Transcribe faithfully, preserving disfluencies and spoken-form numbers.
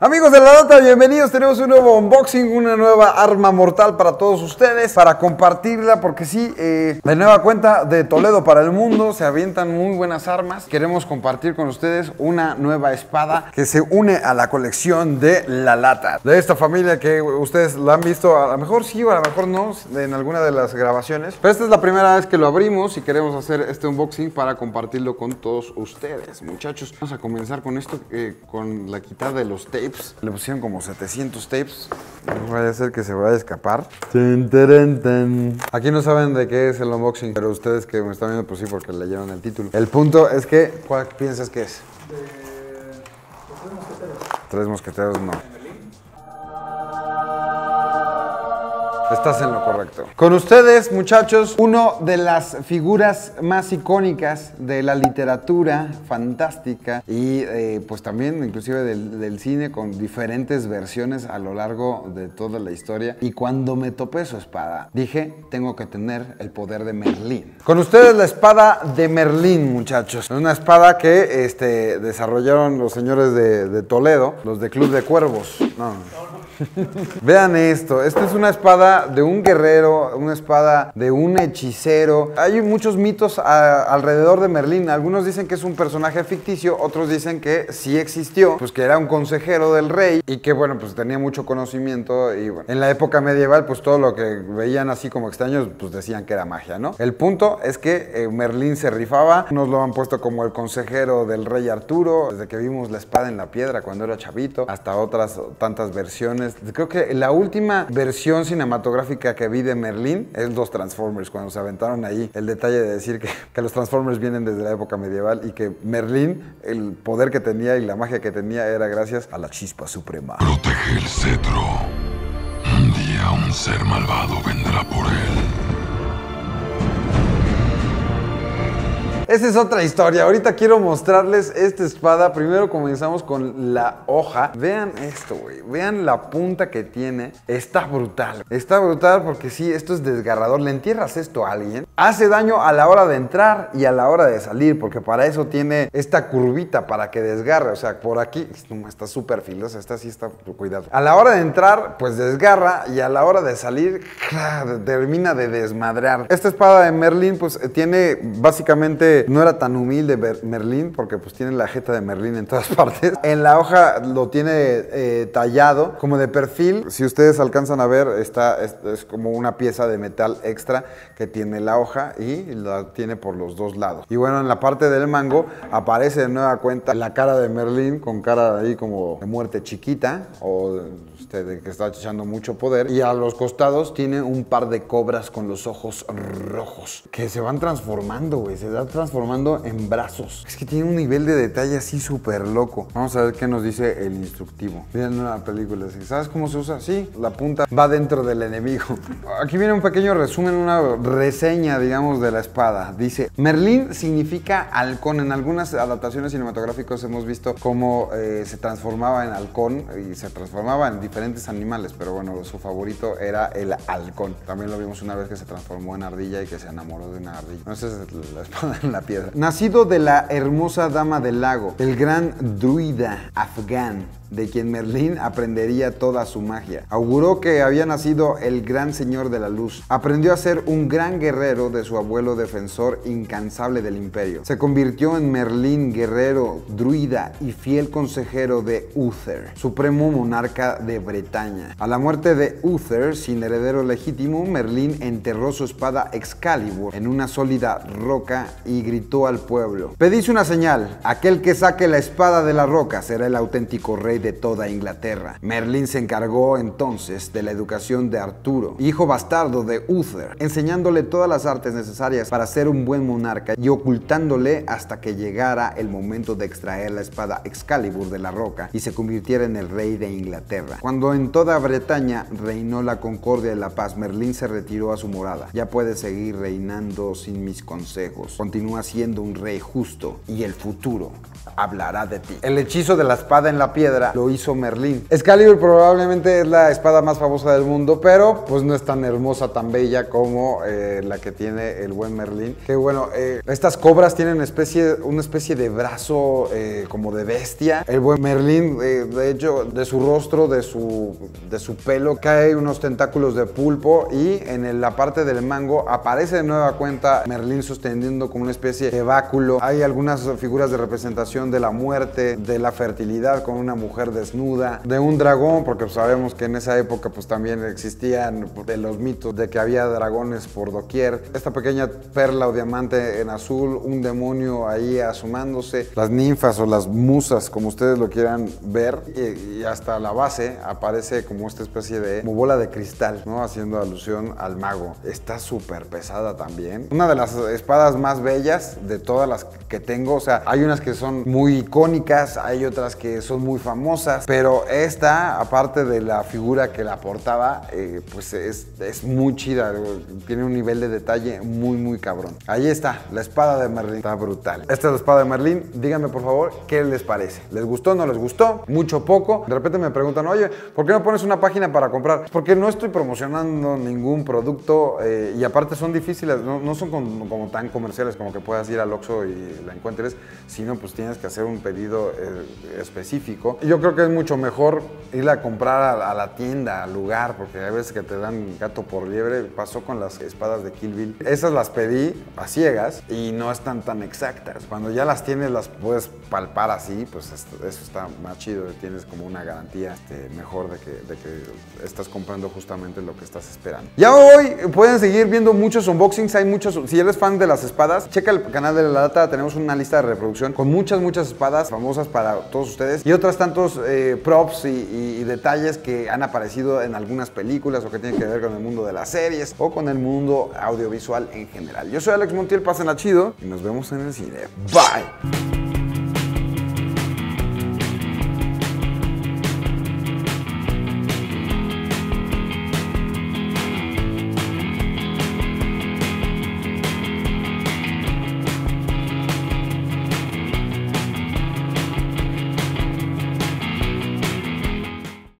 Amigos de La Lata, bienvenidos, tenemos un nuevo unboxing, una nueva arma mortal para todos ustedes, para compartirla, porque sí, eh, de nueva cuenta de Toledo para el mundo, se avientan muy buenas armas. Queremos compartir con ustedes una nueva espada que se une a la colección de La Lata, de esta familia que ustedes la han visto, a lo mejor sí o a lo mejor no, en alguna de las grabaciones. Pero esta es la primera vez que lo abrimos y queremos hacer este unboxing para compartirlo con todos ustedes. Muchachos, vamos a comenzar con esto, eh, con la quitada de los tapes. Le pusieron como setecientos tapes. No vaya a ser que se vaya a escapar. Aquí no saben de qué es el unboxing, pero ustedes que me están viendo, pues sí, porque leyeron el título. El punto es que, ¿cuál piensas que es? De... los tres mosqueteros. Tres mosqueteros, no. Estás en lo correcto. Con ustedes, muchachos, uno de las figuras más icónicas de la literatura fantástica y eh, pues también inclusive del, del cine, con diferentes versiones a lo largo de toda la historia. Y cuando me topé su espada, dije, tengo que tener el poder de Merlín. Con ustedes la espada de Merlín, muchachos. Una espada que este, desarrollaron los señores de, de Toledo, los de Club de Cuervos. No, no. Vean esto, esta es una espada de un guerrero, una espada de un hechicero. Hay muchos mitos a, alrededor de Merlín. Algunos dicen que es un personaje ficticio, otros dicen que sí existió, pues que era un consejero del rey y que bueno, pues tenía mucho conocimiento. Y bueno, en la época medieval, pues todo lo que veían así como extraños, pues decían que era magia, ¿no? El punto es que eh, Merlín se rifaba. Nos lo han puesto como el consejero del rey Arturo, desde que vimos la espada en la piedra cuando era chavito, hasta otras tantas versiones. Creo que la última versión cinematográfica que vi de Merlín es los Transformers, cuando se aventaron ahí el detalle de decir que, que los Transformers vienen desde la época medieval y que Merlín, el poder que tenía y la magia que tenía, era gracias a la chispa suprema. Protege el cetro. Un día un ser malvado vendrá por él. Esa es otra historia. Ahorita quiero mostrarles esta espada. Primero comenzamos con la hoja. Vean esto, güey. Vean la punta que tiene. Está brutal. Está brutal porque sí, esto es desgarrador. Le entierras esto a alguien. Hace daño a la hora de entrar y a la hora de salir, porque para eso tiene esta curvita para que desgarre. O sea, por aquí está súper filosa. Esta sí está, cuidado. A la hora de entrar, pues desgarra, y a la hora de salir, termina de desmadrar. Esta espada de Merlín, pues tiene básicamente... no era tan humilde Merlín, porque pues tiene la jeta de Merlín en todas partes. En la hoja lo tiene eh, tallado como de perfil. Si ustedes alcanzan a ver, está, es, es como una pieza de metal extra que tiene la hoja y la tiene por los dos lados. Y bueno, en la parte del mango aparece de nueva cuenta la cara de Merlín, con cara de ahí como de muerte chiquita, o de, de que está echando mucho poder. Y a los costados tiene un par de cobras con los ojos rojos, que se van transformando, güey. Se da transformando transformando en brazos. Es que tiene un nivel de detalle así súper loco. Vamos a ver qué nos dice el instructivo. Miren una película así. ¿Sabes cómo se usa? Así, la punta va dentro del enemigo. Aquí viene un pequeño resumen, una reseña, digamos, de la espada. Dice, Merlín significa halcón. En algunas adaptaciones cinematográficas hemos visto cómo eh, se transformaba en halcón y se transformaba en diferentes animales, pero bueno, su favorito era el halcón. También lo vimos una vez que se transformó en ardilla y que se enamoró de una ardilla. No, esa es la espada en la piedra. Nacido de la hermosa dama del lago, el gran druida afgán, de quien Merlín aprendería toda su magia. Auguró que había nacido el gran señor de la luz. Aprendió a ser un gran guerrero de su abuelo, defensor incansable del imperio. Se convirtió en Merlín, guerrero, druida y fiel consejero de Uther, supremo monarca de Bretaña. A la muerte de Uther, sin heredero legítimo, Merlín enterró su espada Excalibur en una sólida roca y gritó al pueblo: «Pedís una señal. Aquel que saque la espada de la roca será el auténtico rey de toda Inglaterra». Merlín se encargó entonces de la educación de Arturo, hijo bastardo de Uther, enseñándole todas las artes necesarias para ser un buen monarca y ocultándole hasta que llegara el momento de extraer la espada Excalibur de la roca y se convirtiera en el rey de Inglaterra. Cuando en toda Bretaña reinó la concordia y la paz, Merlín se retiró a su morada. Ya puede seguir reinando sin mis consejos. Continúa siendo un rey justo y el futuro hablará de ti. El hechizo de la espada en la piedra manera lo hizo Merlín. Excalibur probablemente es la espada más famosa del mundo, pero pues no es tan hermosa, tan bella como eh, la que tiene el buen Merlín. Que bueno, eh, estas cobras tienen especie, una especie de brazo eh, como de bestia. El buen Merlín, eh, de hecho, de su rostro, de su, de su pelo, cae unos tentáculos de pulpo, y en la parte del mango aparece de nueva cuenta Merlín sosteniendo como una especie de báculo. Hay algunas figuras de representación de la muerte, de la fertilidad con una mujer desnuda, de un dragón, porque pues, sabemos que en esa época pues también existían de los mitos de que había dragones por doquier. Esta pequeña perla o diamante en azul, un demonio ahí asomándose, las ninfas o las musas, como ustedes lo quieran ver, y, y hasta la base aparece como esta especie de como bola de cristal, ¿no? Haciendo alusión al mago. Está súper pesada también. Una de las espadas más bellas de todas las que tengo, o sea, hay unas que son muy icónicas, hay otras que son muy famosas, pero esta, aparte de la figura que la portaba, eh, pues es, es muy chida, tiene un nivel de detalle muy, muy cabrón. Ahí está, la espada de Merlín, está brutal. Esta es la espada de Merlín, díganme por favor qué les parece. ¿Les gustó, no les gustó? Mucho, poco. De repente me preguntan, oye, ¿por qué no pones una página para comprar? Porque no estoy promocionando ningún producto eh, y aparte son difíciles, no, no son como, como tan comerciales como que puedas ir al Oxxo y la encuentres, sino pues tienes que hacer un pedido eh, específico. Yo creo que es mucho mejor ir a comprar a, a la tienda, al lugar, porque hay veces que te dan gato por liebre. Pasó con las espadas de Kill Bill. Esas las pedí a ciegas y no están tan exactas. Cuando ya las tienes, las puedes palpar así, pues esto, eso está más chido, tienes como una garantía este, mejor de que, de que estás comprando justamente lo que estás esperando. Ya hoy pueden seguir viendo muchos unboxings, hay muchos. Si eres fan de las espadas, checa el canal de La Lata, tenemos una lista de reproducción con muchas, muchas espadas famosas para todos ustedes y otras tantos eh, props y, y, y detalles que han aparecido en algunas películas o que tienen que ver con el mundo de las series o con el mundo audiovisual en general. Yo soy Alex Montiel, pásenla chido y nos vemos en el cine. Bye.